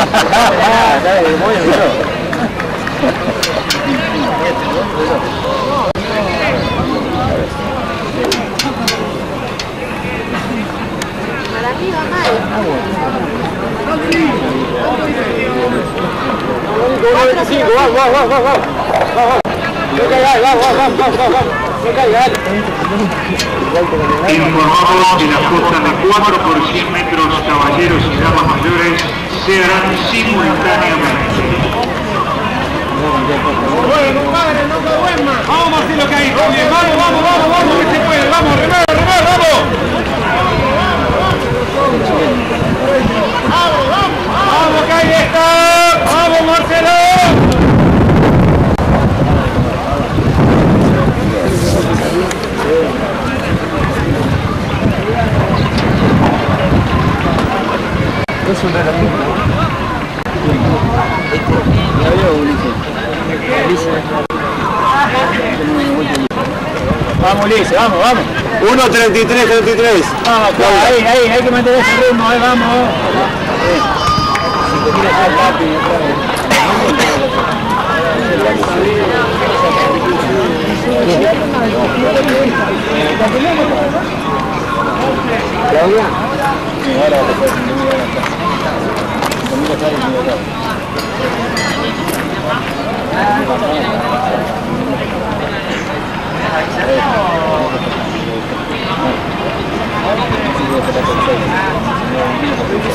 Informado de la cuota de 4 por 100 metros, caballeros y damas mayores se harán simultáneamente. Bueno, compadre, no se duerma. Vamos a hacer lo que hay. Vamos, vamos, vamos, vamos, que se puede. Vamos, Romero, Romero, vamos. Vamos, vamos, vamos, que ahí está. Vamos, Marcelo. Es un relativo. La veo, Ulises. Vamos, Ulises, vamos, vamos. 1:33, 33. Vamos, Claudia. Ahí, ahí, hay que mantener ese ritmo, ahí vamos. Si te quieres hacer rápido, Claudia.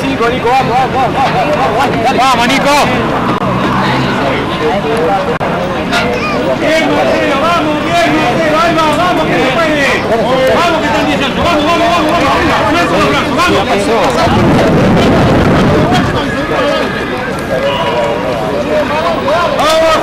Nico, Nico, vamos, vamos, vamos, vamos, Nico. Bien, Marcelo, vamos, bien, Marcelo, ahí vamos, vamos, que se puede. Vamos, que están 10 altos, vamos, vamos, vamos, vamos, vamos, vamos, vamos. ¡Vamos,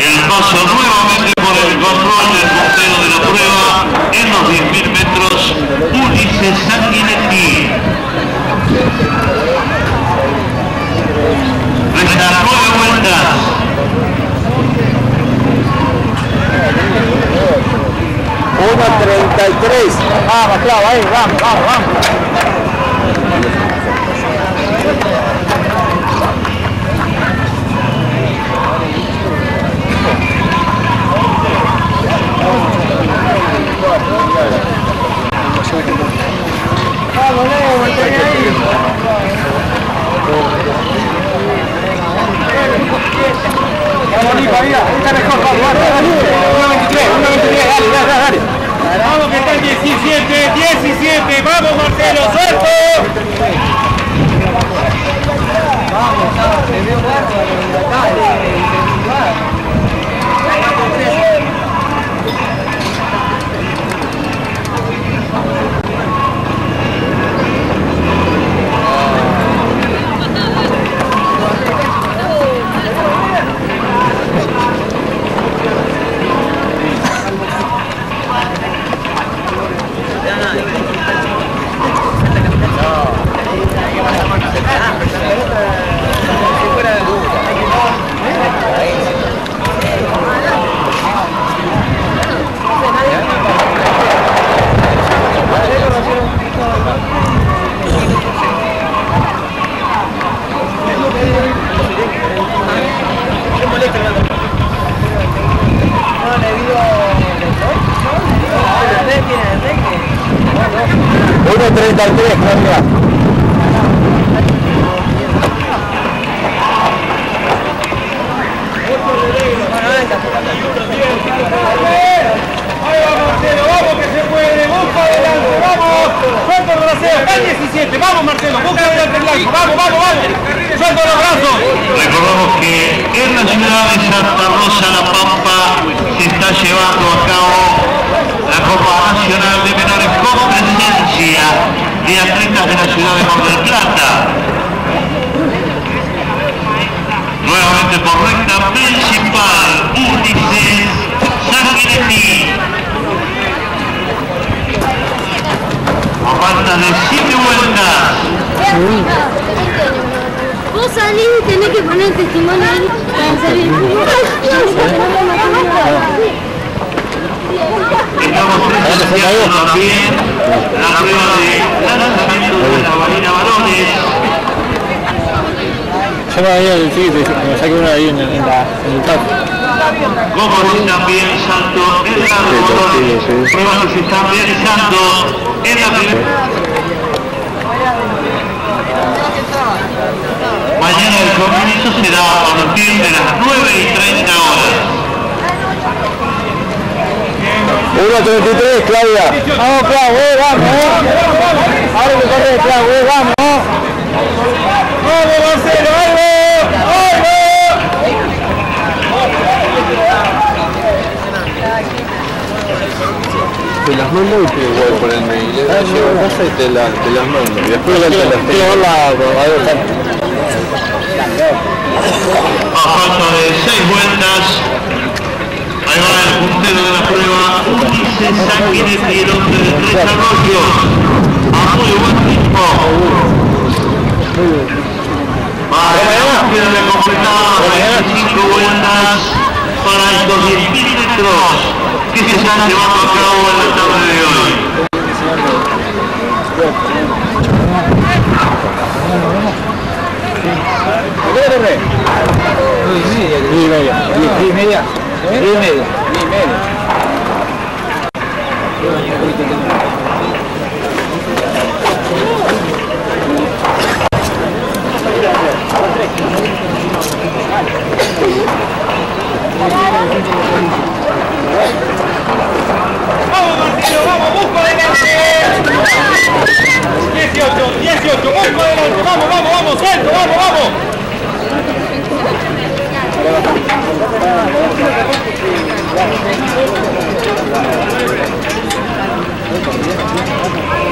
el paso nuevamente por el control del portero de la prueba en los 10.000 metros, Ulises Sanguinetti. Restan 9 vueltas. ¡1:33! Vamos, Claudio, ahí, vamos, vamos, vamos. Vamos, Nico, ahí está mejor, vamos, vamos, 1:23, 1:23, dale, dale, dale. Vamos que está el 17, 17, vamos Marcelo, suelto. Vamos, te veo bárbaro, de 7 vueltas. amiga. Vos salís y tenés que poner testimonio ahí para salir. Estamos bien. La prueba de lanzamiento de la balina varones. Lleva ahí el chiste, me saqué uno ahí en el taco. Como así también salto en la rueda, pruebas que se están realizando en la primera. Mañana el comienzo será a partir de las 9:30 horas. 1:33, Claudia. Vamos, Claudia, vamos. Ahora que corre, Claudia, vamos. Vamos, Marcelo, vamos. Te las mando y te voy a poner mail. Te las mando y después la te las tengo. A falta de 6 vueltas, ahí va el puntero de la prueba, Ulises Sanguinetti, el hombre de 3 arroyos, a muy buen ritmo. Tiene completadas 25 vueltas para estos 10.000 metros que se están llevando a cabo en la tarde de hoy. Vamos, Marcelo, vamos, busco adelante. 18, busco adelante. Vamos, suelto, vamos.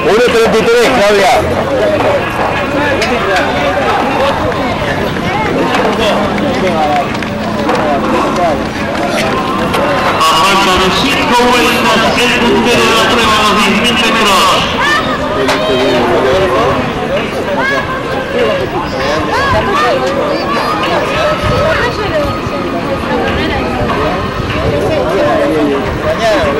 Uno 33, Claudia. A falta de 5 vueltas, el puntero de la prueba a los 10.000 metros. Una de las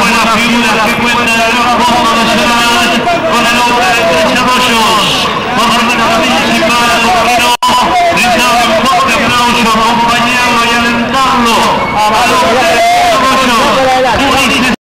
buenas figuras que cuenta el rojo